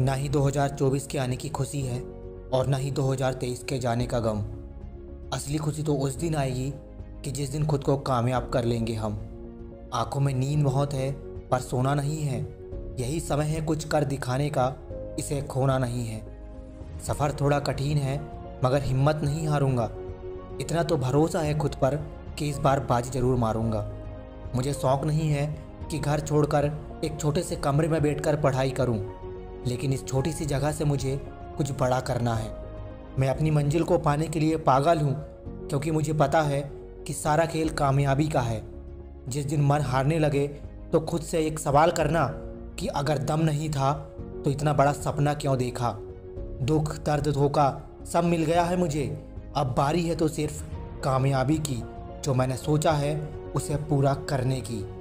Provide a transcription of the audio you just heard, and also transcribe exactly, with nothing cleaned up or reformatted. ना ही दो हज़ार चौबीस के आने की खुशी है और ना ही दो हज़ार तेईस के जाने का गम। असली खुशी तो उस दिन आएगी कि जिस दिन खुद को कामयाब कर लेंगे हम। आंखों में नींद बहुत है पर सोना नहीं है, यही समय है कुछ कर दिखाने का, इसे खोना नहीं है। सफ़र थोड़ा कठिन है मगर हिम्मत नहीं हारूंगा, इतना तो भरोसा है खुद पर कि इस बार बाजी ज़रूर मारूंगा। मुझे शौक़ नहीं है कि घर छोड़कर एक छोटे से कमरे में बैठकर पढ़ाई करूं, लेकिन इस छोटी सी जगह से मुझे कुछ बड़ा करना है। मैं अपनी मंजिल को पाने के लिए पागल हूं, क्योंकि मुझे पता है कि सारा खेल कामयाबी का है। जिस दिन मन हारने लगे तो खुद से एक सवाल करना कि अगर दम नहीं था तो इतना बड़ा सपना क्यों देखा। दुख, दर्द, धोखा सब मिल गया है मुझे, अब बारी है तो सिर्फ कामयाबी की, जो मैंने सोचा है उसे पूरा करने की।